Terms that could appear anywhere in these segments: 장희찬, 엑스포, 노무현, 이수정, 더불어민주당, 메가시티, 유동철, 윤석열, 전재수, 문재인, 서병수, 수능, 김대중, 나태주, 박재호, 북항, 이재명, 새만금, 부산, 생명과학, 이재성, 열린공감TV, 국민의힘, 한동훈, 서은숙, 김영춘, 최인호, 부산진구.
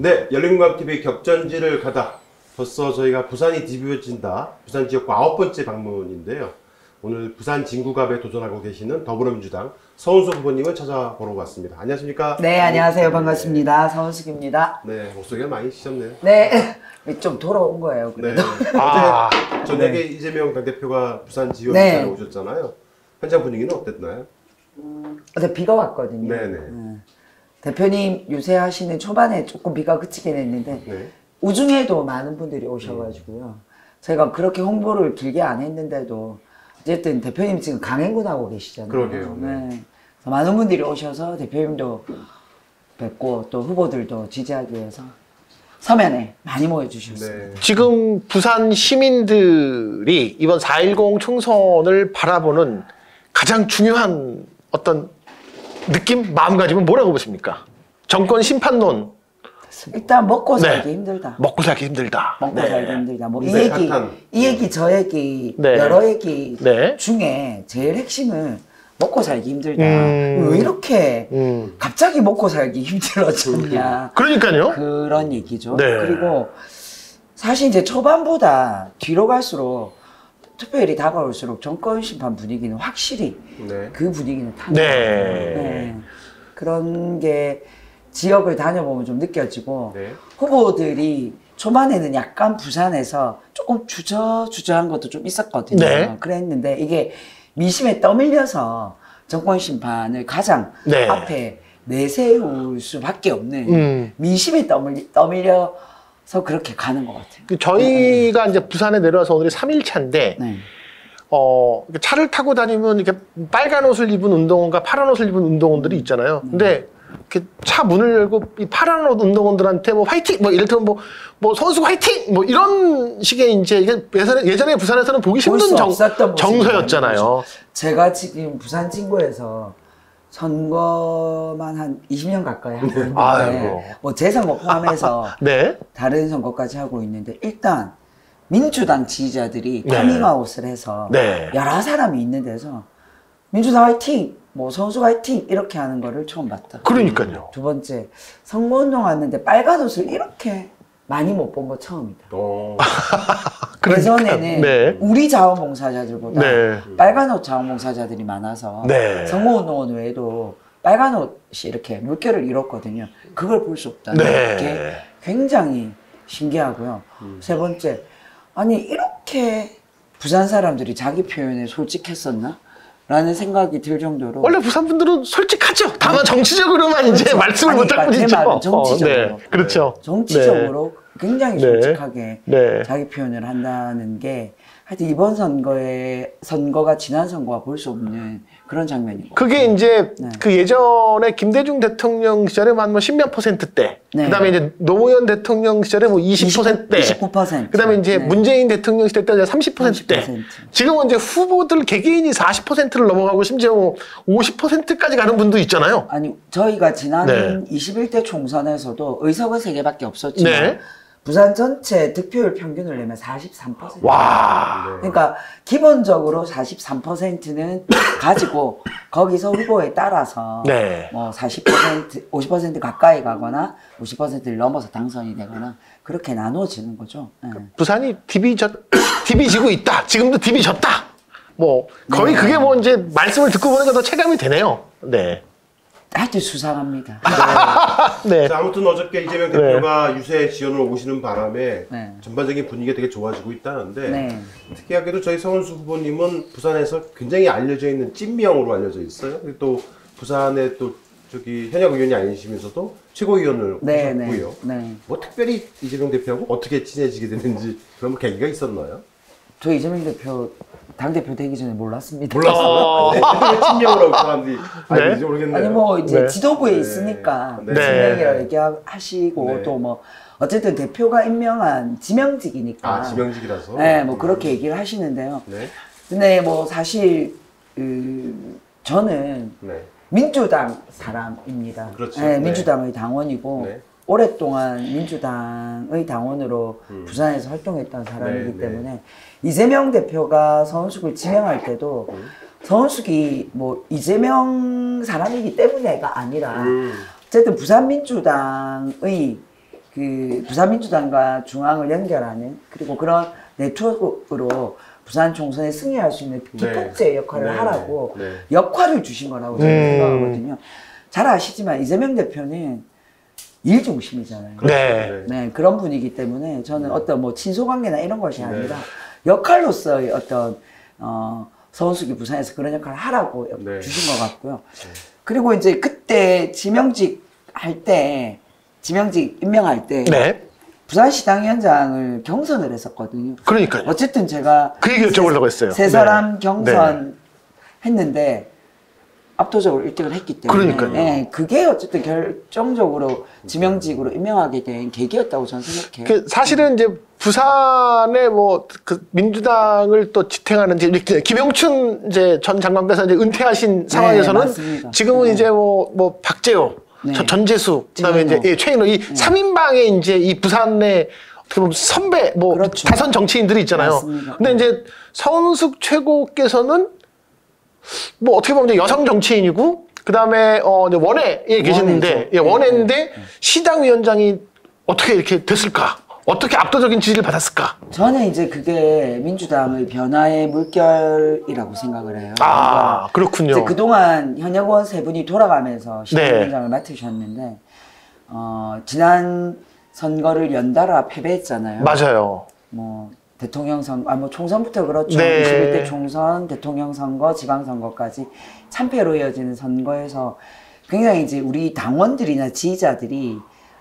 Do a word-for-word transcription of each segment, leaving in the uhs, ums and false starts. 네, 열린공감티비 격전지를 가다. 벌써 저희가 부산이 뒤집어진다. 부산 지역구 아홉 번째 방문인데요. 오늘 부산 진구갑에 도전하고 계시는 더불어민주당 서은숙 후보님을 찾아보러 왔습니다. 안녕하십니까? 네, 안녕하세요. 반갑습니다. 서은숙입니다. 네, 목소리가 많이 쉬셨네요. 네, 좀 돌아온 거예요. 그래도. 네. 아, 저녁에 네. 이재명 당대표가 부산 지역에 네. 오셨잖아요. 현장 분위기는 어땠나요? 음, 어제 비가 왔거든요. 네네. 음. 대표님 유세하시는 초반에 조금 비가 그치긴 했는데 네. 우중에도 많은 분들이 오셔가지고요. 제가 그렇게 홍보를 길게 안 했는데도 어쨌든 대표님 지금 강행군 하고 계시잖아요. 그러게요. 네. 네. 많은 분들이 오셔서 대표님도 뵙고 또 후보들도 지지하기 위해서 서면에 많이 모여주셨습니다. 네. 지금 부산 시민들이 이번 사 일공 총선을 바라보는 가장 중요한 어떤 느낌, 마음가짐은 뭐라고 보십니까? 정권 심판론. 일단 먹고 살기 네. 힘들다. 먹고 살기 힘들다. 먹고 네. 살기 힘들다. 뭐 이 네, 얘기, 탄탄. 이 얘기, 저 얘기, 네. 여러 얘기 네. 중에 제일 핵심은 먹고 살기 힘들다. 음... 왜 이렇게 음... 갑자기 먹고 살기 힘들어졌냐. 그러니까요. 그런 얘기죠. 네. 그리고 사실 이제 초반보다 뒤로 갈수록 투표율이 다가올수록 정권 심판 분위기는 확실히 네. 그 분위기는 탄탄. 네. 네. 그런 게 지역을 다녀보면 좀 느껴지고 네. 후보들이 초반에는 약간 부산에서 조금 주저주저한 것도 좀 있었거든요. 네. 그랬는데 이게 민심에 떠밀려서 정권 심판을 가장 네. 앞에 내세울 수밖에 없는 음. 민심에 떠밀, 떠밀려서 그렇게 가는 것 같아요. 저희가 네. 이제 부산에 내려와서 오늘이 삼 일 차인데 네. 어, 차를 타고 다니면 이렇게 빨간 옷을 입은 운동원과 파란 옷을 입은 운동원들이 있잖아요. 근데 네. 이렇게 차 문을 열고 이 파란 옷 운동원들한테 뭐 화이팅! 뭐 이를테면 뭐, 뭐 선수 화이팅! 뭐 이런 식의 이제 예전에, 예전에 부산에서는 보기 힘든 정, 정서였잖아요. 제가 지금 부산 친구에서 선거만 한 이십 년 가까이 하고 있는데 뭐 제 선거 포함해서 네? 다른 선거까지 하고 있는데 일단 민주당 지지자들이 네. 커밍아웃을 해서 네. 여러 사람이 있는 데서 민주당 화이팅! 뭐 선수 화이팅! 이렇게 하는 거를 처음 봤다. 그러니까요. 두 번째, 선거운동 왔는데 빨간 옷을 이렇게 많이 못 본 거 처음이다. 예전에는 네. 우리 자원봉사자들보다 네. 빨간 옷 자원봉사자들이 많아서 네. 선거운동원 외에도 빨간 옷이 이렇게 물결을 이뤘거든요. 그걸 볼 수 없다는 네. 게 굉장히 신기하고요. 음. 세 번째, 아니 이렇게 부산 사람들이 자기 표현에 솔직했었나? 라는 생각이 들 정도로 원래 부산 분들은 솔직하죠. 다만 정치적으로만 그렇죠. 이제 말씀을 못할 뿐이죠. 제 말은 정치적으로. 어, 네. 그렇죠. 정치적으로 네. 굉장히 솔직하게 네. 자기 표현을 한다는 게 하여튼 이번 선거에 선거가 지난 선거와 볼 수 없는 그런 장면이고. 그게 이제 네. 그 예전에 김대중 대통령 시절에 한 뭐 십몇 퍼센트 때, 네. 그다음에 이제 노무현 대통령 시절에 뭐 이십 퍼센트 대, 이십구 퍼센트. 그다음에 이제 네. 문재인 대통령 시절 때 삼십 퍼센트, 삼십 퍼센트 대. 지금은 이제 후보들 개개인이 사십 퍼센트를 넘어가고 심지어 뭐 오십 퍼센트까지 가는 분도 있잖아요. 아니 저희가 지난 네. 이십일 대 총선에서도 의석은 세 개밖에 없었지만. 네. 부산 전체 득표율 평균을 내면 사십삼 퍼센트. 와. 그러니까 기본적으로 사십삼 퍼센트는 가지고 거기서 후보에 따라서 네. 뭐 사십 퍼센트, 오십 퍼센트 가까이 가거나 오십 퍼센트를 넘어서 당선이 되거나 그렇게 나눠지는 거죠. 네. 부산이 디비지고 있다. 지금도 디비졌다. 뭐 거의 네. 그게 뭐 이제 말씀을 듣고 보니까 더 체감이 되네요. 네. 아주 수상합니다. 네. 네. 자, 아무튼 어저께 이재명 대표가 네. 유세 지원을 오시는 바람에 네. 전반적인 분위기가 되게 좋아지고 있다는데 네. 특이하게도 저희 서은수 후보님은 부산에서 굉장히 알려져 있는 찐명으로 알려져 있어요. 또 부산의 또 저기 현역 의원이 아니시면서도 최고위원을 네, 오셨고요. 네. 네. 뭐 특별히 이재명 대표하고 어떻게 친해지게 되는지 그런 계기가 있었나요? 저 이재명 대표 당대표 되기 전에 몰랐습니다. 몰랐어요? 네. 친명으로 사람들이 아닌지 모르겠네요. 아니 뭐 이제 네. 지도부에 네. 있으니까 네. 친명이라고 얘기하시고 네. 또 뭐 어쨌든 대표가 임명한 지명직이니까 아 지명직이라서? 네 뭐 그렇게 얘기를 하시는데요. 네. 근데 뭐 사실 그 저는 네. 민주당 사람입니다. 그렇죠. 네, 민주당의 당원이고 네. 오랫동안 민주당의 당원으로 음. 부산에서 활동했던 사람이기 네, 때문에 네. 이재명 대표가 서은숙을 지명할 때도 음. 서은숙이 뭐 이재명 사람이기 때문에가 아니라 음. 어쨌든 부산민주당의 이 부산민주당과 중앙을 연결하는, 그리고 그런 네트워크로 부산 총선에 승리할 수 있는 기폭제의 네. 역할을 네. 하라고 네. 역할을 주신 거라고 저는 음. 생각하거든요. 잘 아시지만 이재명 대표는 일 중심이잖아요. 네. 네, 그런 분이기 때문에 저는 네. 어떤 뭐 친소관계나 이런 것이 아니라 네. 역할로서의 어떤 어, 서은숙이 부산에서 그런 역할을 하라고 네. 주신 것 같고요. 네. 그리고 이제 그때 지명직 할 때, 지명직 임명할 때 네. 부산시당위원장을 경선을 했었거든요. 그러니까요. 어쨌든 제가 그 얘기 여쭤보려고 했어요. 세 사람 네. 경선 네. 했는데 압도적으로 일 등을 했기 때문에 네, 그게 어쨌든 결정적으로 지명직으로 임명하게 된 계기였다고 저는 생각해요. 사실은 이제 부산에 뭐 그 민주당을 또 지탱하는 이제 이렇게 김영춘 이제 전 장관께서 이제 은퇴하신 상황에서는 네, 지금은 네. 이제 뭐 뭐 박재호, 네. 전재수, 그다음에 이제 예, 최인호 이 네. 삼 인방의 이제 이 부산의 어떻게 보면 선배 뭐 그렇죠. 다선 정치인들이 있잖아요. 맞습니다. 근데 네. 이제 서은숙 최고께서는 뭐 어떻게 보면 여성 정치인이고 그다음에 어 원외에 계시는데 예, 원외인데 네. 시당위원장이 어떻게 이렇게 됐을까? 어떻게 압도적인 지지를 받았을까? 저는 이제 그게 민주당의 변화의 물결이라고 생각을 해요. 아, 그러니까 그렇군요. 이제 그동안 현역 의원 세 분이 돌아가면서 시당위원장을 네. 맡으셨는데 어, 지난 선거를 연달아 패배했잖아요. 맞아요. 뭐 대통령 선거, 아, 뭐 총선부터 그렇죠. 네. 이십일 대 총선, 대통령 선거, 지방선거까지 참패로 이어지는 선거에서 굉장히 이제 우리 당원들이나 지지자들이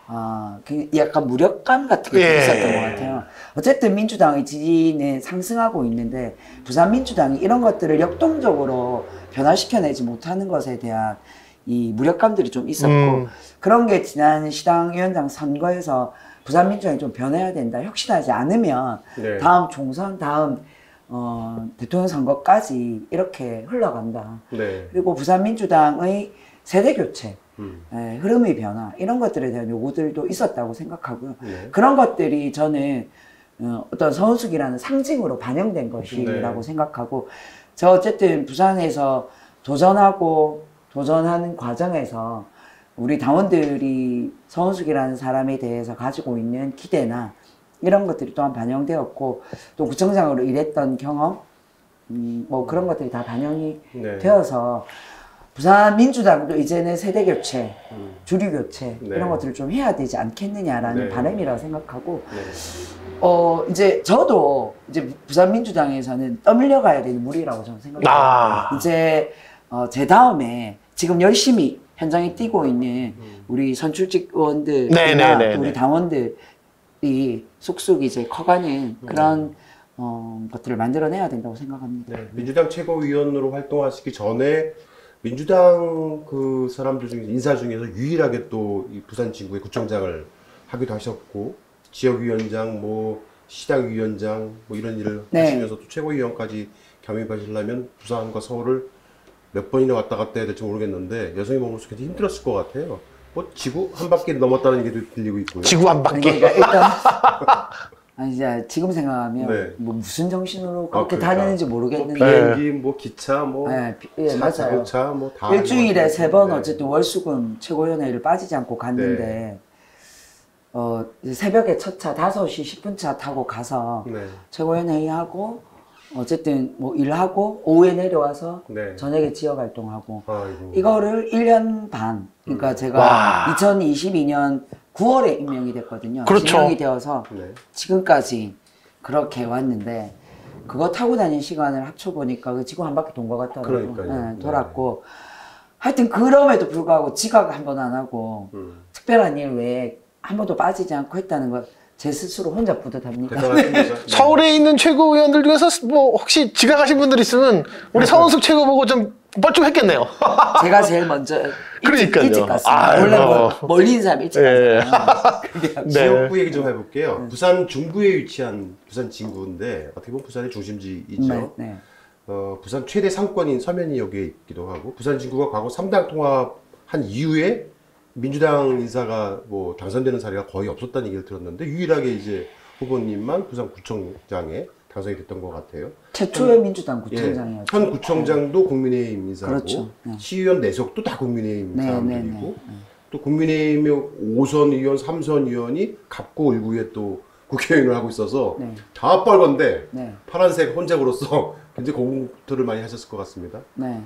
아, 약간 무력감 같은 게 예. 있었던 것 같아요. 어쨌든 민주당의 지지는 상승하고 있는데 부산 민주당이 이런 것들을 역동적으로 변화시켜내지 못하는 것에 대한 이 무력감들이 좀 있었고 음. 그런 게 지난 시당위원장 선거에서 부산 민주당이 좀 변해야 된다. 혁신하지 않으면 네. 다음 총선, 다음 어, 대통령 선거까지 이렇게 흘러간다. 네. 그리고 부산 민주당의 세대 교체, 음. 예, 흐름의 변화 이런 것들에 대한 요구들도 있었다고 생각하고요. 네. 그런 것들이 저는 어, 어떤 서은숙이라는 상징으로 반영된 것이라고 네. 생각하고 저 어쨌든 부산에서 도전하고 도전하는 과정에서 우리 당원들이 서은숙이라는 사람에 대해서 가지고 있는 기대나 이런 것들이 또한 반영되었고 또 구청장으로 일했던 경험 음, 뭐 그런 것들이 다 반영이 네. 되어서 부산 민주당도 이제는 세대교체, 음. 주류교체 네. 이런 것들을 좀 해야 되지 않겠느냐라는 네. 바람이라고 생각하고 네. 어 이제 저도 이제 부산 민주당에서는 떠밀려가야 되는 물이라고 저는 생각합니다. 아. 이제 어, 제 다음에 지금 열심히 현장에 뛰고 있는 우리 선출직 의원들이나 네, 네, 네, 우리 당원들이 쑥쑥 이제 커가는 그런 네. 어, 것들을 만들어내야 된다고 생각합니다. 네, 민주당 최고위원으로 활동하시기 전에 민주당 그 사람들 중에서 인사 중에서 유일하게 또 이 부산진구의 구청장을 하기도 하셨고 지역위원장, 뭐 시당위원장 뭐 이런 일을 네. 하시면서 또 최고위원까지 겸임하시려면 부산과 서울을 몇 번이나 왔다 갔다 해야 될지 모르겠는데 여성의 몸을 속에서 힘들었을 것 같아요. 뭐 지구 한 바퀴 넘었다는 얘기도 들리고 있고요. 지구 한 바퀴. 그러니까 일단 아니 이제 지금 생각하면 네. 뭐 무슨 정신으로 그렇게 아, 그러니까. 다니는지 모르겠는데 뭐 비행기, 뭐 기차, 뭐 네, 비, 예, 차, 자동차, 뭐 다 일주일에 세 번 네. 어쨌든 월수금 최고위원회를 빠지지 않고 갔는데 네. 어 이제 새벽에 첫 차 다섯 시 십 분 차 타고 가서 네. 최고위원회 하고. 어쨌든 뭐 일하고 오후에 내려와서 네. 저녁에 지역 활동하고 아이고. 이거를 일 년 반 그러니까 음. 제가 와. 이천이십이 년 구월에 임명이 됐거든요. 그렇죠. 임명이 되어서 네. 지금까지 그렇게 왔는데 그거 타고 다닌 시간을 합쳐보니까 그 지구 한 바퀴 돈 것 같더라고요. 네, 돌았고 네. 하여튼 그럼에도 불구하고 지각 한 번 안 하고 음. 특별한 일 외에 한 번도 빠지지 않고 했다는 것 제 스스로 혼자 뿌듯합니다. 네. 서울에 있는 최고위원들 중에서 뭐 혹시 지각하신 분들 있으면 우리 서은숙 최고 보고 좀 뻘쭘했겠네요. 제가 제일 먼저 일찍, 일찍 갔어요. 원래 뭐 멀리 있는 사람 일찍 예. 갔어요. 네. 지역구 얘기 좀 해볼게요. 네. 부산 중구에 위치한 부산 진구인데 어떻게 보면 부산의 중심지이죠. 네. 네. 어, 부산 최대 상권인 서면이 여기에 있기도 하고 부산 진구가 과거 삼 당 통합한 이후에 민주당 인사가 뭐 당선되는 사례가 거의 없었다는 얘기를 들었는데 유일하게 이제 후보님만 부산구청장에 당선이 됐던 것 같아요. 최초의 현, 민주당 구청장이었죠. 예, 현 구청장도 국민의힘 인사고 그렇죠. 네. 시의원 내석도 다 국민의힘 네, 사람들이고 네, 네, 네. 또 국민의힘의 오선 의원, 삼선 의원이 갑고 을구에 또 국회의원을 하고 있어서 네. 다 빨간데 네. 파란색 혼잡으로서 굉장히 공부를 많이 하셨을 것 같습니다. 네.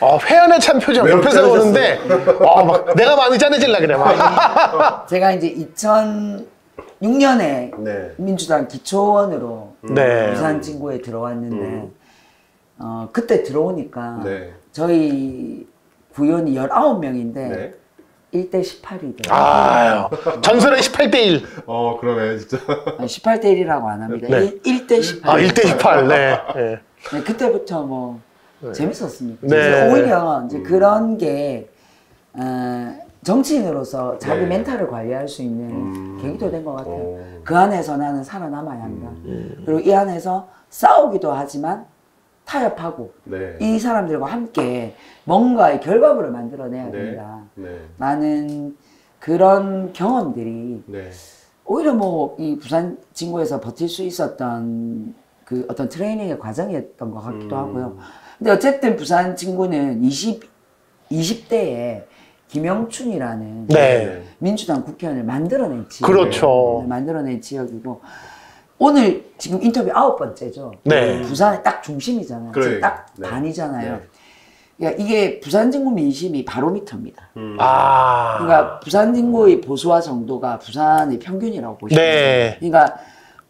어, 회원의 참 표정 옆에서 보는데 어, 막 내가 많이 짠해질라 그래 막. 제가 이제 이천육 년에 네. 민주당 기초원으로 네. 부산진구에 들어왔는데 음. 어, 그때 들어오니까 네. 저희 구의원이 열아홉 명인데 네. 일 대 십팔이더라고요. 아, 전설의 십팔 대 일. 어, 그러네, 진짜. 십팔 대 일이라고 안 합니다. 네. 일 대 십팔. 아, 일 대 십팔, 네. 네. 네. 그때부터 뭐, 네. 재밌었습니다. 네. 오히려 이제 음. 그런 게, 어, 정치인으로서 자기 네. 멘탈을 관리할 수 있는 음. 계기도 된 것 같아요. 오. 그 안에서 나는 살아남아야 한다. 음. 그리고 이 안에서 싸우기도 하지만, 타협하고 네. 이 사람들과 함께 뭔가의 결과물을 만들어내야 네. 된다. 네. 나는 그런 경험들이 네. 오히려 뭐 이 부산진구에서 버틸 수 있었던 그 어떤 트레이닝의 과정이었던 것 같기도 음. 하고요. 근데 어쨌든 부산진구는 이십, 이십 대에 김영춘이라는 네. 민주당 국회의원을 만들어낸 지역, 그렇죠. 만들어낸 지역이고. 오늘 지금 인터뷰 아홉 번째죠. 네. 부산의 딱 중심이잖아요. 그래. 딱 네. 반이잖아요. 네. 그러니까 이게 부산진구 민심이 바로미터입니다. 음. 아. 그러니까 부산진구의 보수화 정도가 부산의 평균이라고 보시면 돼요. 네. 그러니까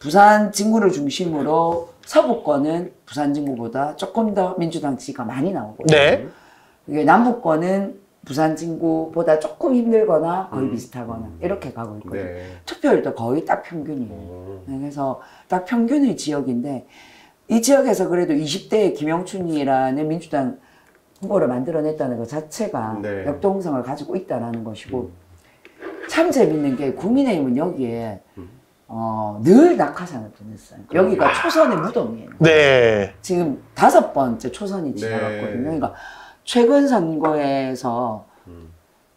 부산진구를 중심으로 서부권은 부산진구보다 조금 더 민주당 지지가 많이 나오고, 네. 남부권은 부산진구보다 조금 힘들거나 거의 음. 비슷하거나 이렇게 가고 있거든요. 네. 투표율도 거의 딱 평균이에요. 음. 그래서 딱 평균의 지역인데 이 지역에서 그래도 이십 대의 김영춘이라는 민주당 후보를 만들어냈다는 것 자체가 네. 역동성을 가지고 있다는 것이고 음. 참 재밌는 게 국민의힘은 여기에 음. 어, 늘 낙하산을 보냈어요. 여기가 아. 초선의 무덤이에요. 네. 지금 다섯 번째 초선이 지나갔거든요. 네. 그러니까 최근 선거에서 음.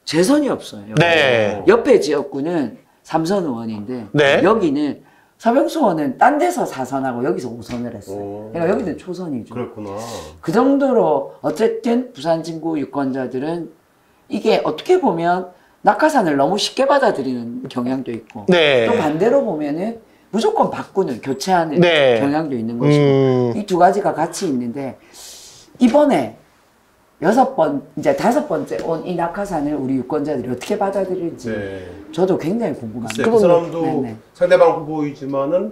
재선이 없어요. 네. 옆에 지역구는 삼선 의원인데 네. 여기는 서병수 의원은 딴 데서 사선하고 여기서 오선을 했어요. 오. 그러니까 여기는 초선이죠. 그렇구나. 그 정도로 어쨌든 부산진구 유권자들은 이게 어떻게 보면 낙하산을 너무 쉽게 받아들이는 경향도 있고 네. 또 반대로 보면은 무조건 바꾸는, 교체하는 네. 경향도 있는 것이고 음. 이 두 가지가 같이 있는데 이번에 여섯 번, 이제 다섯 번째 온 이 낙하산을 우리 유권자들이 어떻게 받아들일지 네. 저도 굉장히 궁금합니다. 그 사람도 네네. 상대방 후보이지만은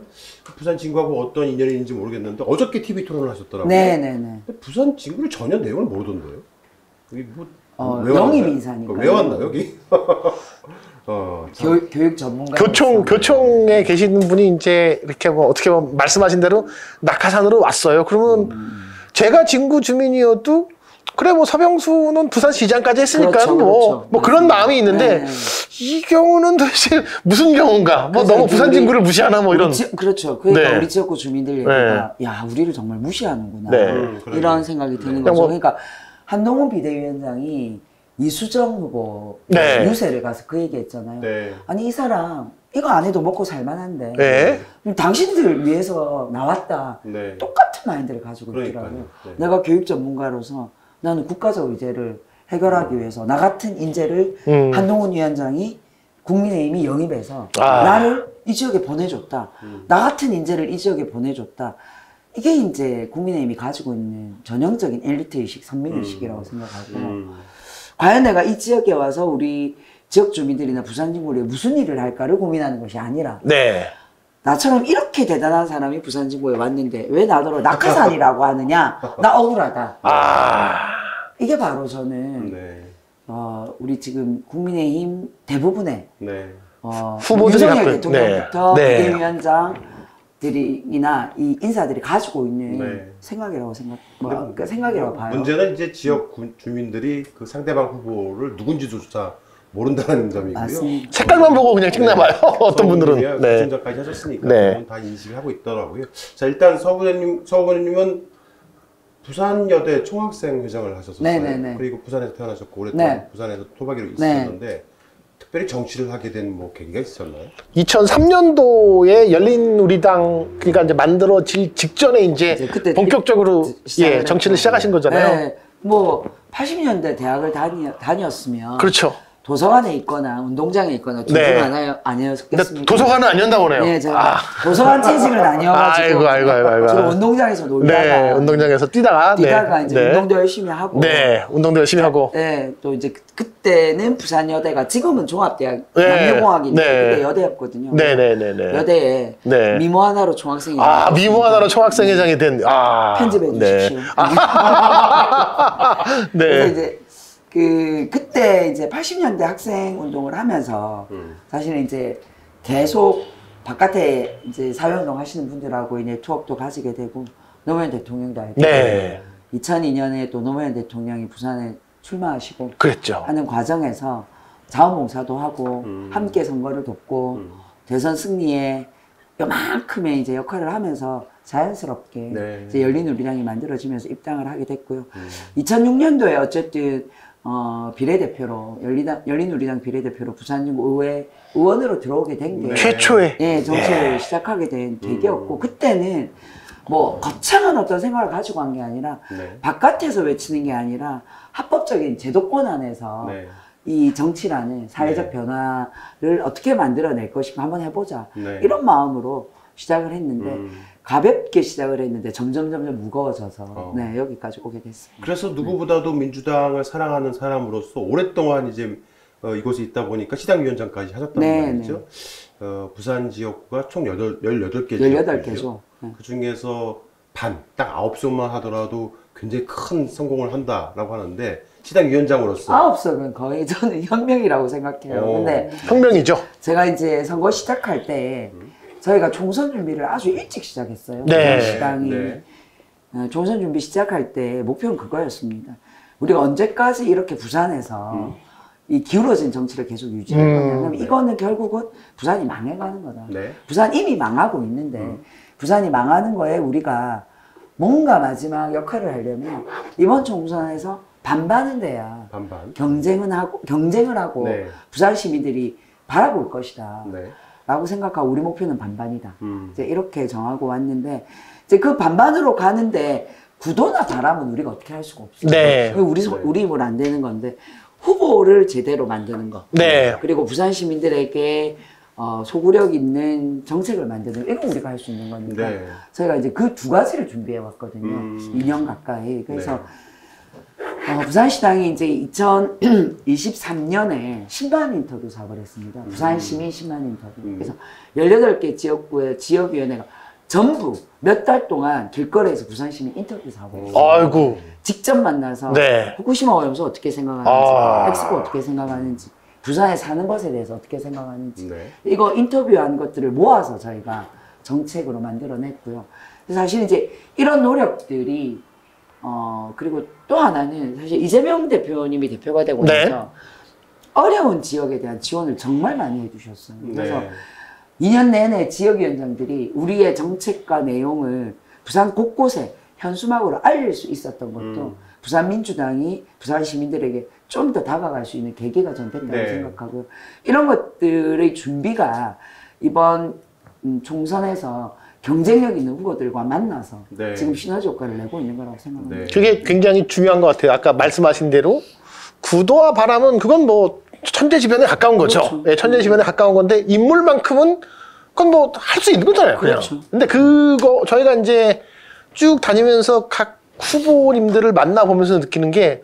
부산진구하고 어떤 인연이 있는지 모르겠는데 어저께 티비 토론을 하셨더라고요. 네네네. 부산진구를 전혀 내용을 모르던데요. 여기 뭐, 어, 영입 인사니까. 왜 왔나 여기? 어, 교, 교육 전문가. 교총, 교총에 네. 계시는 분이 이제 이렇게 뭐 어떻게 보면 말씀하신 대로 낙하산으로 왔어요. 그러면 음. 제가 진구 주민이어도 그래 뭐 서병수는 부산시장까지 했으니까 그렇죠, 뭐, 그렇죠. 뭐 그런 마음이 있는데 네. 이 경우는 도대체 무슨 경우인가 뭐 너무 부산진구를 무시하나 뭐 이런 지, 그렇죠. 그러니까 네. 우리 지역구 주민들 얘기가 네. 야 우리를 정말 무시하는구나 네. 음, 그래. 이런 생각이 드는 네. 거죠. 뭐, 그러니까 한동훈 비대위원장이 이수정 후보 네. 유세를 가서 그 얘기 했잖아요. 네. 아니 이 사람 이거 안 해도 먹고 살만한데 네. 당신들 위해서 나왔다 네. 똑같은 마인드를 가지고 그러니까요. 있더라고요. 네. 내가 교육 전문가로서 나는 국가적 의제를 해결하기 위해서 나 같은 인재를 음. 한동훈 위원장이 국민의힘이 영입해서 아. 나를 이 지역에 보내줬다. 음. 나 같은 인재를 이 지역에 보내줬다. 이게 이제 국민의힘이 가지고 있는 전형적인 엘리트의식, 선민의식이라고 음. 생각하고 음. 과연 내가 이 지역에 와서 우리 지역 주민들이나 부산진구에 무슨 일을 할까를 고민하는 것이 아니라 네. 나처럼 이렇게 대단한 사람이 부산진구에 왔는데 왜 나더러 낙하산이라고 하느냐? 나 억울하다. 아... 이게 바로 저는 네. 어, 우리 지금 국민의힘 대부분의 네. 어, 윤석열 대통령부터 비대위원장 네. 들이나 이 인사들이 가지고 있는 네. 생각이라고 생각, 뭐, 그러니까 생각이라고 봐요. 문제는 이제 지역 주민들이 그 상대방 후보를 누군지조차 모른다는 점이고요. 맞습니다. 색깔만 보고 그냥 찍나 봐요. 네. 어떤 분들은 네. 구청장까지 하셨으니까 네. 다 인식을 하고 있더라고요. 자, 일단 서구원님, 서구원님은 부산여대 총학생 회장을 하셨었어요. 네네네. 그리고 부산에서 태어나셨고 오랫동안 네. 부산에서 토박이로 있었는데 네. 특별히 정치를 하게 된 뭐 계기가 있었나요? 이천삼 년도에 열린우리당 그러니까 이제 만들어질 직전에 이제, 이제 그때 본격적으로 일, 예, 정치를 시작하신 거잖아요. 네. 뭐 팔십 년대 대학을 다녀, 다녔으면 그렇죠. 도서관에 있거나 운동장에 있거나 둘 중 네. 하나 아니었겠습니까? 도서관은 안 연다고 그래요. 네, 제가 아. 도서관 체질을 나뉘어가지고 아이고, 아이고, 아이고, 아이고. 주로 운동장에서 놀다가 네, 운동장에서 뛰다가 뛰다가 네. 이제 네. 운동도 열심히 하고 네, 운동도 열심히 하고 네, 또 이제 그때는 부산여대가 지금은 종합대학 네. 남녀공학인데 네. 그때 여대였거든요. 네, 네, 네, 네. 여대에 네. 미모 하나로 총학생이 아, 미모 하나로 총학생회장이 된 아. 편집해 주십시오. 네. 아. 네. 이제 그, 그때 이제 팔십 년대 학생 운동을 하면서, 음. 사실은 이제 계속 바깥에 이제 사회운동 하시는 분들하고의 네트워크도 가지게 되고, 노무현 대통령도 알고, 네. 이천이 년에 또 노무현 대통령이 부산에 출마하시고, 그랬죠. 하는 과정에서 자원봉사도 하고, 음. 함께 선거를 돕고, 음. 대선 승리에 요만큼의 이제 역할을 하면서, 자연스럽게 네. 이제 열린우리당이 만들어지면서 입당을 하게 됐고요. 음. 이천육 년도에 어쨌든 어, 비례대표로 열린당, 열린우리당 비례대표로 부산진구 의회 의원으로 들어오게 된 게 최초의 네. 예, 정치를 네. 시작하게 된 계기였고 음. 그때는 뭐 거창한 어떤 생각을 가지고 간 게 아니라 네. 바깥에서 외치는 게 아니라 합법적인 제도권 안에서 네. 이 정치라는 사회적 네. 변화를 어떻게 만들어낼 것인가 한번 해보자 네. 이런 마음으로 시작을 했는데 음. 가볍게 시작을 했는데 점점 점점 무거워져서 어. 네, 여기까지 오게 됐습니다. 그래서 누구보다도 네. 민주당을 사랑하는 사람으로서 오랫동안 이제 어, 이곳에 있다 보니까 시당위원장까지 하셨단 네, 말이죠. 네. 어, 부산 지역구가 총 열여덟 개 지역구죠. 네. 그 중에서 반, 딱 아홉 석만 하더라도 굉장히 큰 성공을 한다라고 하는데 시당위원장으로서 아홉 석은 거의 저는 혁명이라고 생각해요. 어. 근데 혁명이죠. 제가 이제 선거 시작할 때 음. 저희가 총선 준비를 아주 일찍 시작했어요. 네. 시당이 네. 총선 준비 시작할 때 목표는 그거였습니다. 우리가 언제까지 이렇게 부산에서 음. 이 기울어진 정치를 계속 유지할 음. 거냐. 그럼 이거는 결국은 부산이 망해가는 거다. 네. 부산 이미 망하고 있는데 음. 부산이 망하는 거에 우리가 뭔가 마지막 역할을 하려면 이번 총선에서 반반은 돼야 반반. 경쟁은 하고, 경쟁을 하고 네. 부산 시민들이 바라볼 것이다. 네. 라고 생각하고 우리 목표는 반반이다. 음. 이제 이렇게 정하고 왔는데 이제 그 반반으로 가는데 구도나 바람은 우리가 어떻게 할 수가 없어요. 네. 우리 소, 우리 힘으로 안 되는 건데 후보를 제대로 만드는 거. 네. 그리고 부산 시민들에게 어, 소구력 있는 정책을 만드는 이건 우리가 할 수 있는 거니까 네. 저희가 이제 그 두 가지를 준비해 왔거든요. 음. 이 년 가까이. 그래서 네. 어, 부산시당이 이제 이천이십삼 년에 신반 인터뷰 사업을 했습니다. 부산시민 신반 인터뷰. 음. 그래서 열여덟 개 지역구의 지역위원회가 전부 몇 달 동안 길거리에서 부산시민 인터뷰 사업을 했어요. 아이고. 직접 만나서 네. 후쿠시마 오염수 어떻게 생각하는지, 아. 엑스포 어떻게 생각하는지, 부산에 사는 것에 대해서 어떻게 생각하는지 네. 이거 인터뷰한 것들을 모아서 저희가 정책으로 만들어냈고요. 그래서 사실 이제 이런 노력들이 어 그리고 또 하나는 사실 이재명 대표님이 대표가 되고 나서 네. 어려운 지역에 대한 지원을 정말 많이 해주셨어요. 그래서 네. 이 년 내내 지역위원장들이 우리의 정책과 내용을 부산 곳곳에 현수막으로 알릴 수 있었던 것도 음. 부산 민주당이 부산 시민들에게 좀 더 다가갈 수 있는 계기가 전 됐다고 네. 생각하고 이런 것들의 준비가 이번 총선에서 경쟁력 있는 후보들과 만나서 네. 지금 시너지 효과를 내고 있는 거라고 생각합니다. 네. 그게 굉장히 중요한 것 같아요. 아까 말씀하신 대로 구도와 바람은 그건 뭐 천재지변에 가까운 거죠. 그렇죠. 네, 천재지변에 가까운 건데 인물만큼은 그건 뭐 할 수 있는 거잖아요. 그냥. 그렇죠. 근데 그거 저희가 이제 쭉 다니면서 각 후보님들을 만나보면서 느끼는 게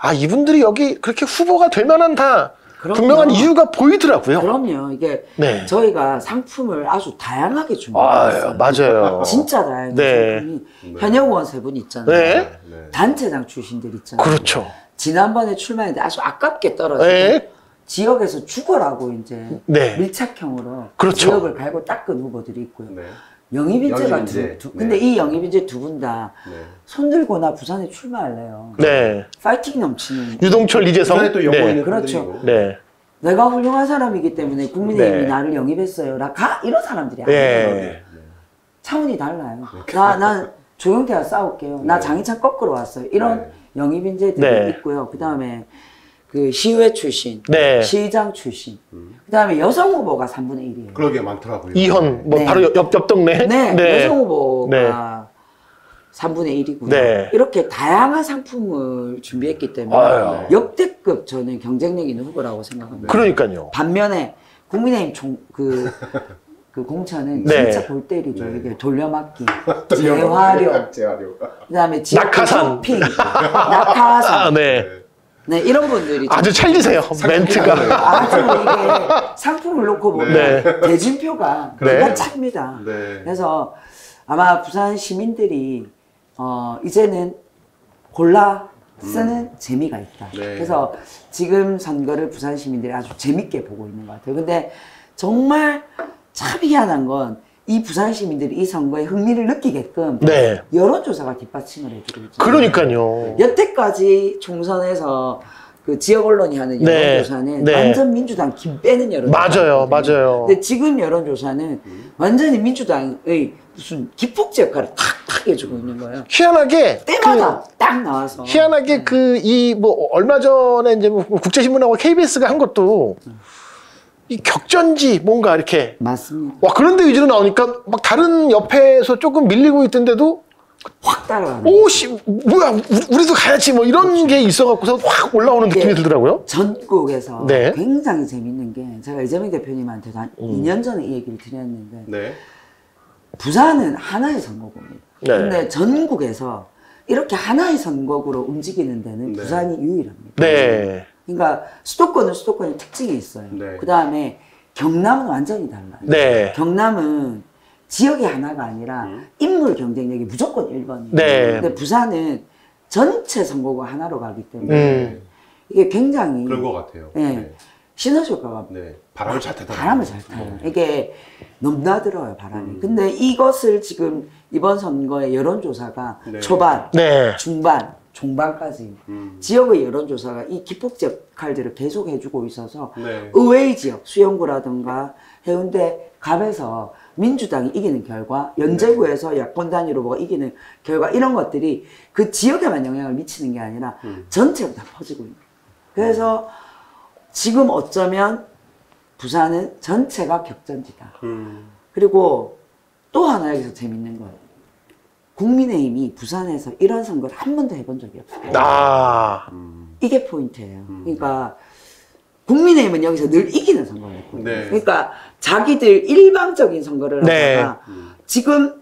아 이분들이 여기 그렇게 후보가 될 만한 다 그럼요. 분명한 이유가 보이더라고요. 그럼요. 이게 네. 저희가 상품을 아주 다양하게 준비했어요. 맞아요. 진짜 다양한 네. 상품이 네. 현역 의원 세 분 있잖아요. 네. 네. 단체장 출신들 있잖아요. 그렇죠. 지난번에 출마했는데 아주 아깝게 떨어지고 네. 지역에서 죽어라고 이제 네. 밀착형으로 그렇죠. 지역을 갈고 닦은 후보들이 있고요. 네. 영입인재가 영입인재. 두, 두, 근데 네. 이 영입인재 두 분 다 네. 손들고 나 부산에 출마할래요. 네. 파이팅 넘치는. 유동철, 이재성. 부산에 또 영어 네. 있는 그렇죠. 네. 내가 훌륭한 사람이기 때문에 국민의힘이 네. 나를 영입했어요. 나 가! 이런 사람들이 네. 아니에요. 네. 차원이 달라요. 네. 나, 난 조용태와 싸울게요. 네. 나 장희찬 꺾으러 왔어요. 이런 네. 영입인재들이 네. 있고요. 그 다음에 그 시의회 출신, 네. 시장 출신, 음. 그 다음에 여성 후보가 삼분의 일이에요. 그러게 많더라고요. 이현, 뭐 네. 바로 옆, 옆 동네. 네. 네, 여성 후보가 네. 삼분의 일이고요. 네. 이렇게 다양한 상품을 준비했기 때문에 아유. 역대급 저는 경쟁력 있는 후보라고 생각합니다. 그러니까요. 반면에 국민의힘 종, 그, 그 공천은 네. 진짜 골때리죠. 네. 이게 돌려막기, 재활용, 그 다음에 낙하산, 낙하산. 아, 네. 네, 이런 분들이 아주 찰리세요. 멘트가 아주 이게 상품을 놓고 보면 네. 대진표가 기가 찹니다. 네. 네. 그래서 아마 부산 시민들이 어 이제는 골라 쓰는 음. 재미가 있다. 네. 그래서 지금 선거를 부산 시민들이 아주 재밌게 보고 있는 것 같아요. 근데 정말 참 희한한 건 이 부산 시민들이 이 선거에 흥미를 느끼게끔 네. 여론조사가 뒷받침을 해주고 있죠. 그러니까요. 여태까지 총선에서 그 지역 언론이 하는 여론조사는 네. 네. 완전 민주당 김 빼는 여론조사. 맞아요, 맞아요. 근데 지금 여론조사는 음. 완전히 민주당의 무슨 기폭제 역할을 탁탁 해주고 있는 거예요. 희한하게 때마다 그, 딱 나와서 희한하게 네. 그 이 뭐 얼마 전에 이제 뭐 국제신문하고 케이비에스가 한 것도 이 격전지 뭔가 이렇게 맞습니다. 와 그런데 위주로 나오니까 막 다른 옆에서 조금 밀리고 있던데도 확 따라가는. 오씨 뭐야 우리도 가야지 뭐 이런 그렇죠. 게 있어갖고서 확 올라오는 느낌이 들더라고요. 전국에서 네. 굉장히 재밌는 게 제가 이재명 대표님한테도 한 음. 이 년 전에 이 얘기를 드렸는데. 네. 부산은 하나의 선거구입니다. 네. 근데 전국에서 이렇게 하나의 선거구로 움직이는 데는 네. 부산이 유일합니다. 네. 그러니까 수도권은 수도권의 특징이 있어요. 네. 그 다음에 경남은 완전히 달라요. 네. 경남은 지역이 하나가 아니라 음. 인물 경쟁력이 무조건 일 번이에요. 네. 근데 부산은 전체 선거구 하나로 가기 때문에 음. 이게 굉장히 그런 것 같아요. 네. 네. 시너지 효과가 네. 바람을 잘 타요. 바람을 잘 타요. 네. 이게 넘나들어요, 바람이. 음. 근데 이것을 지금 이번 선거의 여론조사가 네. 초반, 네. 중반, 종반까지 음. 지역의 여론조사가 이 기폭제 역할들을 계속 해주고 있어서 네. 의외의 지역, 수영구라든가 해운대, 갑에서 민주당이 이기는 결과, 연제구에서 네. 야권 단일 후보가 이기는 결과 이런 것들이 그 지역에만 영향을 미치는 게 아니라 음. 전체로 다 퍼지고 있는 거예요. 그래서 음. 지금 어쩌면 부산은 전체가 격전지다. 음. 그리고 또 하나 여기서 재밌는 건 국민의힘이 부산에서 이런 선거를 한 번도 해본 적이 없어요. 아. 이게 포인트예요. 음. 그러니까 국민의힘은 여기서 늘 이기는 선거를 했고 네. 그러니까 자기들 일방적인 선거를 네. 하다가 음. 지금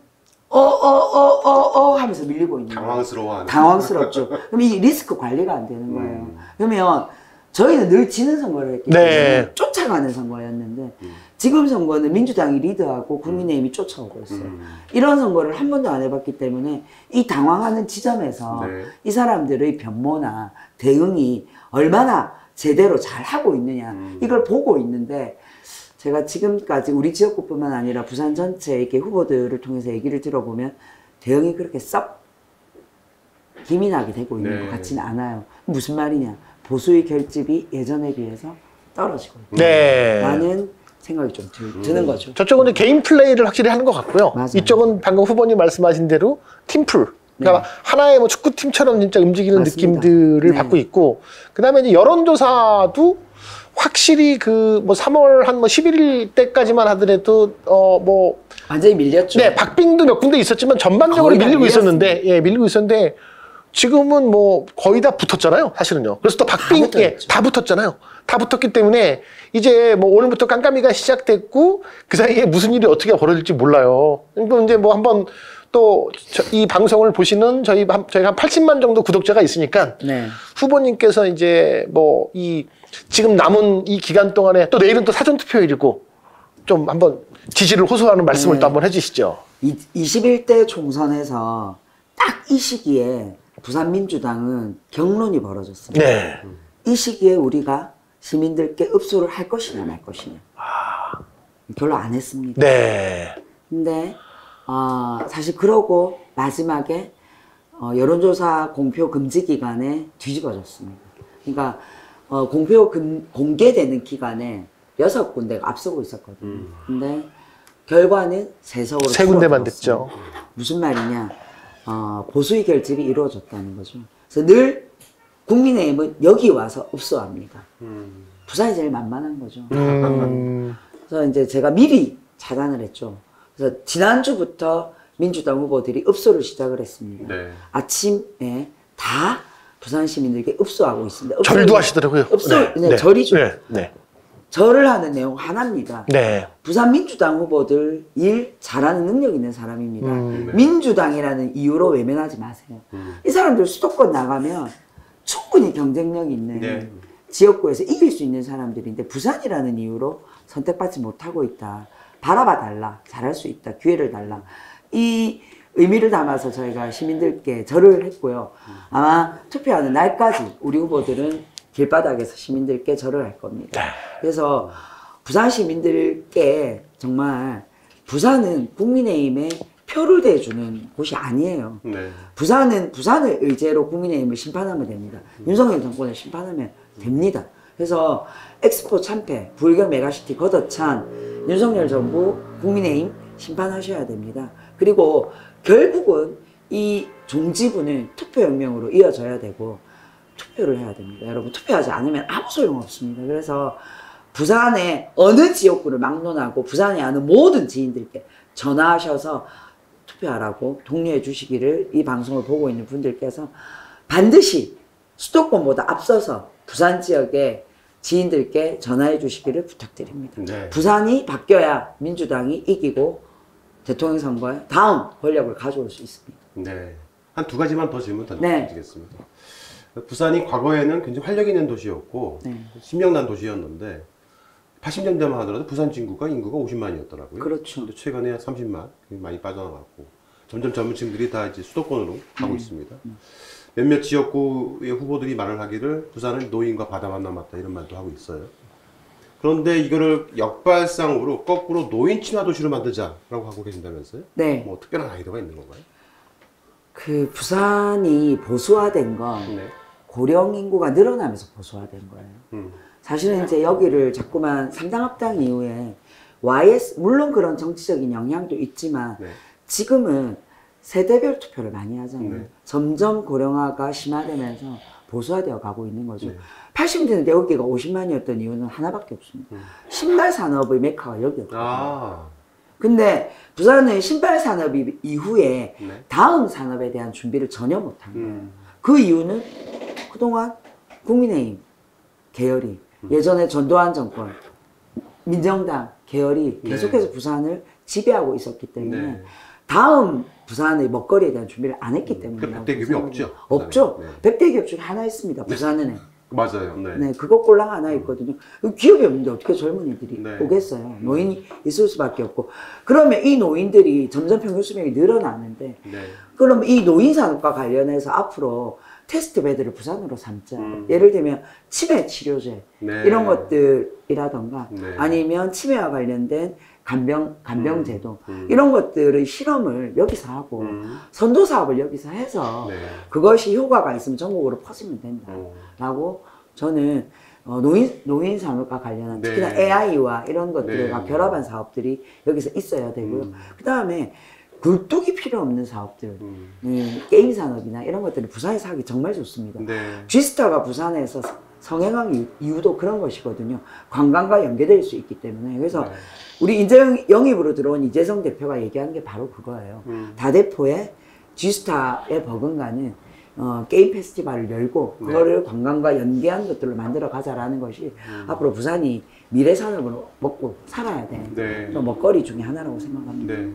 어어어어어 어, 어, 어 하면서 밀리고 있는 거예요. 당황스러워하는 당황스럽죠. 그럼 이 리스크 관리가 안 되는 거예요. 음. 그러면 저희는 늘 지는 선거를 했기 때문에 네. 쫓아가는 선거였는데 음. 지금 선거는 민주당이 리드하고 국민의힘이 음. 쫓아오고 있어요. 음. 이런 선거를 한 번도 안 해봤기 때문에 이 당황하는 지점에서 네. 이 사람들의 변모나 대응이 얼마나 제대로 잘 하고 있느냐 음. 이걸 보고 있는데 제가 지금까지 우리 지역구뿐만 아니라 부산 전체 이렇게 후보들을 통해서 얘기를 들어보면 대응이 그렇게 썩 김이 나게 되고 있는 네. 것 같지는 않아요. 무슨 말이냐. 보수의 결집이 예전에 비해서 떨어지고 네. 라는 생각이 좀 들, 드는 음. 거죠. 저쪽은 개인 플레이를 확실히 하는 것 같고요. 맞아요. 이쪽은 방금 후보님 말씀하신 대로 팀플. 그러니까 네. 하나의 뭐 축구팀처럼 진짜 움직이는 맞습니다. 느낌들을 네. 받고 있고 그 다음에 이제 여론조사도 확실히 그 뭐 삼월 한 뭐 십일 일 때까지만 하더라도 어 뭐 완전히 밀렸죠. 네. 박빙도 몇 군데 있었지만 전반적으로 밀리고 밀렸습니다. 있었는데 예, 밀리고 있었는데 지금은 뭐 거의 다 붙었잖아요, 사실은요. 그래서 또 박빙, 다, 예, 다 붙었잖아요. 다 붙었기 때문에 이제 뭐 오늘부터 깜깜이가 시작됐고 그 사이에 무슨 일이 어떻게 벌어질지 몰라요. 그러니까 이제 뭐 한번 또 이 방송을 보시는 저희 한, 저희가 한 팔십만 정도 구독자가 있으니까 네. 후보님께서 이제 뭐 이 지금 남은 이 기간 동안에 또 내일은 또 사전투표일이고 좀 한번 지지를 호소하는 말씀을 네. 또 한번 해주시죠. 이십일 대 총선에서 딱 이 시기에 부산민주당은 격론이 벌어졌습니다. 네. 이 시기에 우리가 시민들께 읍소를 할 것이냐 말 것이냐 아... 별로 안 했습니다. 네. 근데 어, 사실 그러고 마지막에 어, 여론조사 공표 금지 기간에 뒤집어졌습니다. 그러니까 어, 공표 금, 공개되는 기간에 여섯 군데가 앞서고 있었거든요. 음. 근데 결과는 세석으로 세 군데만 됐죠. 무슨 말이냐. 어, 보수의 결집이 이루어졌다는 거죠. 그래서 늘 국민의힘은 여기 와서 읍소합니다. 음. 부산이 제일 만만한 거죠. 음. 그래서 이제 제가 미리 차단을 했죠. 그래서 지난주부터 민주당 후보들이 읍소를 시작을 했습니다. 네. 아침에 다 부산 시민들에게 읍소하고 있습니다. 읍소를, 절도 하시더라고요. 읍소, 네. 네. 네. 절이죠. 네. 네. 절을 하는 내용 하나입니다. 네. 부산 민주당 후보들 일 잘하는 능력 있는 사람입니다. 음, 네. 민주당이라는 이유로 외면하지 마세요. 음. 이 사람들 수도권 나가면 충분히 경쟁력 있는 네. 지역구에서 이길 수 있는 사람들인데 부산이라는 이유로 선택받지 못하고 있다. 바라봐 달라. 잘할 수 있다. 기회를 달라. 이 의미를 담아서 저희가 시민들께 절을 했고요. 아마 투표하는 날까지 우리 후보들은 길바닥에서 시민들께 절을 할 겁니다. 그래서 부산 시민들께 정말 부산은 국민의힘에 표를 대주는 곳이 아니에요. 네. 부산은 부산을 의제로 국민의힘을 심판하면 됩니다. 음. 윤석열 정권을 심판하면 됩니다. 그래서 엑스포 참패, 불경 메가시티 걷어찬 윤석열 정부 국민의힘 심판하셔야 됩니다. 그리고 결국은 이 종지부는 투표혁명으로 이어져야 되고 투표를 해야 됩니다. 여러분, 투표하지 않으면 아무 소용없습니다. 그래서 부산의 어느 지역구를 막론하고 부산에 아는 모든 지인들께 전화하셔서 투표하라고 독려해 주시기를 이 방송을 보고 있는 분들께서 반드시 수도권보다 앞서서 부산 지역의 지인들께 전화해 주시기를 부탁드립니다. 네. 부산이 바뀌어야 민주당이 이기고 대통령 선거에 다음 권력을 가져올 수 있습니다. 네. 한 두 가지만 더 질문 드리겠습니다. 네. 부산이 과거에는 굉장히 활력 있는 도시였고 네. 심령난 도시였는데 팔십 년대만 하더라도 부산진구가 인구가 오십만이었더라고요. 그렇죠. 근데 최근에 한 삼십만 많이 빠져나갔고 점점 젊은층들이 다 이제 수도권으로 가고 네. 있습니다. 네. 몇몇 지역구의 후보들이 말을 하기를 부산은 노인과 바다만 남았다 이런 말도 하고 있어요. 그런데 이거를 역발상으로 거꾸로 노인 친화 도시로 만들자라고 하고 계신다면서요? 네. 뭐 특별한 아이디어가 있는 건가요? 그 부산이 보수화된 건 네. 고령 인구가 늘어나면서 보수화된 거예요. 음. 사실은 이제 여기를 자꾸만 삼당 합당 이후에 와이에스 물론 그런 정치적인 영향도 있지만 네. 지금은 세대별 투표를 많이 하잖아요. 네. 점점 고령화가 심화되면서 보수화되어 가고 있는 거죠. 네. 팔십 년대 여기가 오십만이었던 이유는 하나밖에 없습니다. 음. 신발 산업의 메카가 여기였거든요. 아. 근데 부산은 신발 산업 이후에 네. 다음 산업에 대한 준비를 전혀 못한 거예요. 음. 그 이유는 그동안 국민의힘 계열이 음. 예전에 전두환 정권, 민정당 계열이 네. 계속해서 부산을 지배하고 있었기 때문에 네. 다음 부산의 먹거리에 대한 준비를 안 했기 때문에 백대기업이 없죠? 없죠. 네. 백대기업 중에 하나 있습니다. 부산은. 네. 맞아요. 네. 네, 그거 꼴랑 하나 있거든요. 기업이 없는데 어떻게 젊은이들이 네. 오겠어요. 노인이 있을 수밖에 없고. 그러면 이 노인들이 점점 평균 수명이 늘어나는데 네. 그럼 이 노인 산업과 관련해서 앞으로 테스트 배드를 부산으로 삼자. 음. 예를 들면 치매 치료제 네. 이런 것들이라던가 네. 아니면 치매와 관련된 간병, 간병제도 음. 음. 이런 것들의 실험을 여기서 하고 음. 선도사업을 여기서 해서 네. 그것이 효과가 있으면 전국으로 퍼지면 된다 음. 라고 저는 어, 노인, 노인 산업과 관련한 네. 특히나 에이아이와 이런 것들과 네. 결합한 사업들이 여기서 있어야 되고요. 음. 그 다음에 굴뚝이 필요 없는 사업들, 음. 음, 게임 산업이나 이런 것들은 부산에서 하기 정말 좋습니다. 네. G스타가 부산에서 성행한 이유도 그런 것이거든요. 관광과 연계될 수 있기 때문에. 그래서 네. 우리 인재 영입으로 들어온 이재성 대표가 얘기한 게 바로 그거예요. 음. 다대포의 G스타의 버금가는 어, 게임 페스티벌을 열고 그거를 네. 관광과 연계한 것들로 만들어 가자라는 것이 음. 앞으로 부산이 미래 산업으로 먹고 살아야 되는 네. 먹거리 중에 하나라고 생각합니다. 네.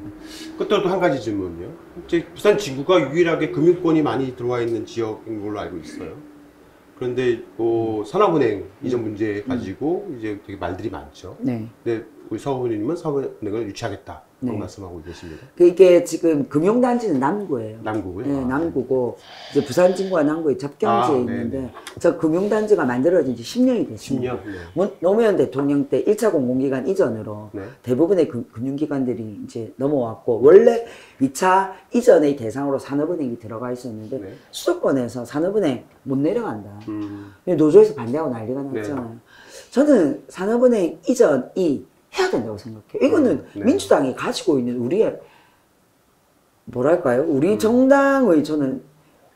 끝으로 또 한 가지 질문이요. 부산 진구가 유일하게 금융권이 많이 들어와 있는 지역인 걸로 알고 있어요. 그런데 뭐 산업은행 이전 문제 가지고 음. 이제 되게 말들이 많죠. 네. 근데 우리 서훈님은 산업은행을 유치하겠다. 네. 말씀하고 계십니다. 이게 지금 금융단지는 남구예요. 남구고요? 네, 아, 남구고 네. 이제 부산진구와 남구의 접경지에 아, 있는데 네네. 저 금융단지가 만들어진 지 십 년이 됐습니다. 십 년? 네. 노무현 대통령 때 일 차 공공기관 이전으로 네. 대부분의 금, 금융기관들이 이제 넘어왔고 원래 이 차 이전의 대상으로 산업은행이 들어가 있었는데 네. 수도권에서 산업은행 못 내려간다. 음. 노조에서 반대하고 난리가 났잖아요. 네. 저는 산업은행 이전이 해야 된다고 생각해요. 이거는 네. 민주당이 가지고 있는 우리의 뭐랄까요? 우리 음. 정당의 저는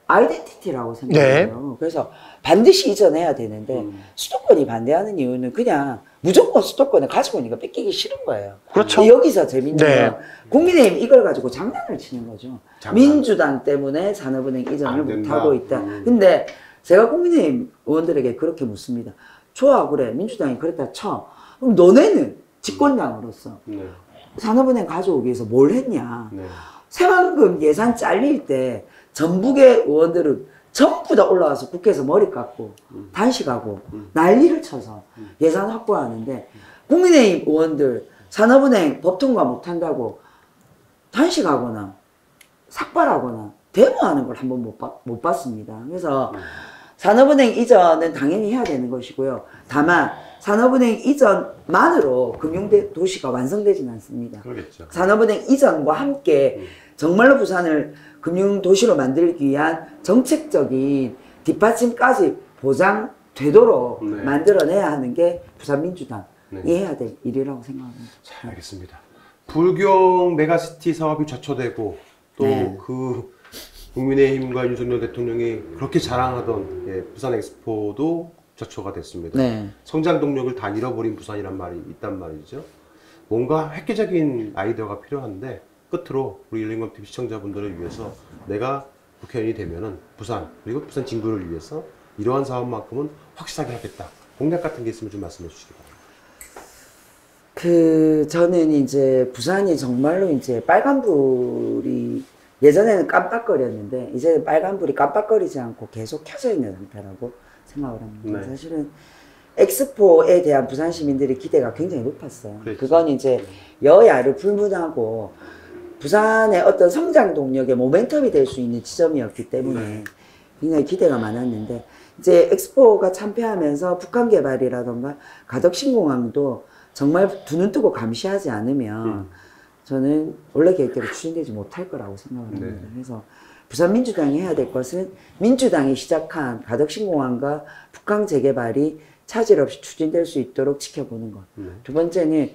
아이덴티티라고 생각해요. 네. 그래서 반드시 이전해야 되는데 음. 수도권이 반대하는 이유는 그냥 무조건 수도권을 가지고 있는 거 뺏기기 싫은 거예요. 그렇죠. 여기서 재밌는 네. 건 국민의힘 이걸 가지고 장난을 치는 거죠. 장난. 민주당 때문에 산업은행 이전을 못하고 있다. 음. 근데 제가 국민의힘 의원들에게 그렇게 묻습니다. 좋아, 그래. 민주당이 그랬다 쳐. 그럼 너네는 집권당으로서 네. 산업은행 가져오기 위해서 뭘 했냐. 네. 새만금 예산 잘릴 때 전북의 의원들은 전부 다 올라와서 국회에서 머리 깎고 음. 단식하고 음. 난리를 쳐서 음. 예산 확보하는데 국민의힘 의원들 산업은행 법통과 못한다고 단식하거나 삭발하거나 데모하는 걸 한 번 못, 못 봤습니다. 그래서 음. 산업은행 이전은 당연히 해야 되는 것이고요. 다만 산업은행 이전만으로 금융도시가 완성되진 않습니다. 그렇겠죠. 산업은행 이전과 함께 음. 정말로 부산을 금융도시로 만들기 위한 정책적인 뒷받침까지 보장되도록 네. 만들어내야 하는 게 부산민주당이 네. 해야 될 일이라고 생각합니다. 잘 알겠습니다. 불경 메가시티 사업이 좌초되고 또 그 네. 국민의힘과 윤석열 대통령이 그렇게 자랑하던 예, 부산 엑스포도 좌초가 됐습니다. 네. 성장 동력을 다 잃어버린 부산이란 말이 있단 말이죠. 뭔가 획기적인 아이디어가 필요한데 끝으로 우리 열린공감티비 시청자분들을 위해서 내가 국회의원이 되면은 부산 그리고 부산 진구를 위해서 이러한 사업만큼은 확실하게 하겠다. 공약 같은 게 있으면 좀 말씀해 주시기 바랍니다. 그 저는 이제 부산이 정말로 이제 빨간불이 예전에는 깜빡거렸는데 이제 빨간불이 깜빡거리지 않고 계속 켜져 있는 상태라고 생각을 합니다. 네. 사실은 엑스포에 대한 부산 시민들의 기대가 굉장히 높았어요. 그렇죠. 그건 이제 여야를 불문하고 부산의 어떤 성장 동력의 모멘텀이 될 수 있는 지점이었기 때문에 네. 굉장히 기대가 많았는데 이제 엑스포가 참패하면서 북한 개발이라던가 가덕신공항도 정말 두 눈 뜨고 감시하지 않으면 음. 저는 원래 계획대로 추진되지 못할 거라고 생각합니다. 네. 그래서 부산민주당이 해야 될 것은 민주당이 시작한 가덕신공항과 북항 재개발이 차질 없이 추진될 수 있도록 지켜보는 것. 네. 두 번째는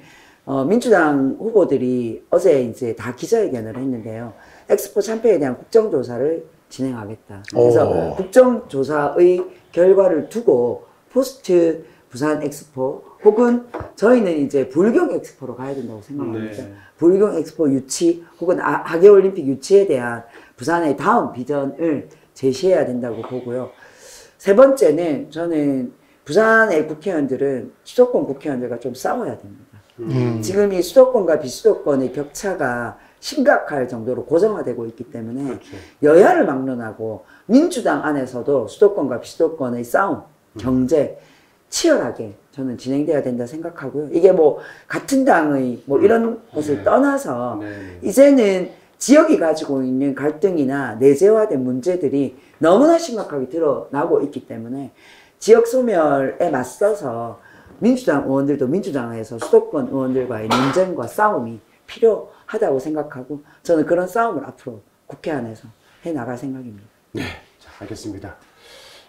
어, 민주당 후보들이 어제 이제 다 기자회견을 했는데요. 엑스포 참패에 대한 국정조사를 진행하겠다. 그래서 오. 국정조사의 결과를 두고 포스트 부산 엑스포 혹은 저희는 이제 불경 엑스포로 가야 된다고 생각합니다. 네. 불경 엑스포 유치 혹은 하계올림픽 유치에 대한 부산의 다음 비전을 제시해야 된다고 보고요. 세 번째는 저는 부산의 국회의원들은 수도권 국회의원들과 좀 싸워야 됩니다. 음. 지금 이 수도권과 비수도권의 격차가 심각할 정도로 고정화되고 있기 때문에 그렇죠. 여야를 막론하고 민주당 안에서도 수도권과 비수도권의 싸움, 경제 음. 치열하게 저는 진행돼야 된다 생각하고요. 이게 뭐 같은 당의 뭐 이런 것을 네. 떠나서 네. 이제는 지역이 가지고 있는 갈등이나 내재화된 문제들이 너무나 심각하게 드러나고 있기 때문에 지역 소멸에 맞서서 민주당 의원들도 민주당에서 수도권 의원들과의 논쟁과 싸움이 필요하다고 생각하고 저는 그런 싸움을 앞으로 국회 안에서 해나갈 생각입니다. 네, 자, 알겠습니다.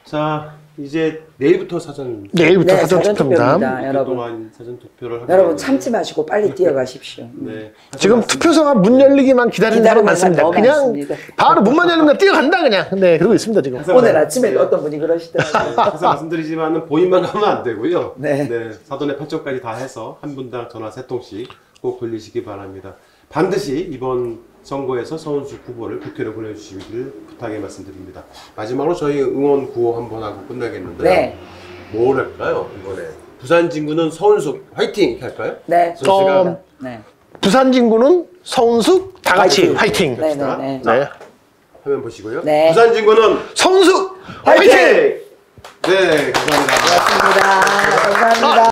자, 이제 내일부터 사전 내일부터 네, 사전 투표입니다. 여러분, 사전 투표를 여러분 참지 마시고 빨리 뛰어가십시오. 네. 지금 맞습니다. 투표소가 문 열리기만 기다린다는 건 맞습니다. 그냥 많습니다. 바로 문만 열리면 뛰어간다 그냥. 네, 그러고 있습니다 지금. 오늘 아침에 어떤 분이 그러시더라고요. 항상 네, 말씀드리지만은 보임만 하면 안 되고요. 네. 네. 사전에 팔 쪽까지 다 해서 한 분당 전화 세 통씩 꼭 돌리시기 바랍니다. 반드시 이번 선거에서 서은숙 후보를 국회로 보내주시기를 부탁의 말씀드립니다. 마지막으로 저희 응원 구호 한번 하고 끝나겠는데요. 네. 뭘 할까요 이번에? 부산진구는 서은숙 화이팅 이렇게 할까요? 네. 어, 네. 부산진구는 서은숙 다 같이 화이팅. 화이팅. 네, 네, 네. 네. 화면 보시고요. 네. 부산진구는 서은숙 화이팅. 화이팅. 네, 감사합니다. 고맙습니다. 감사합니다. 감사합니다. 아.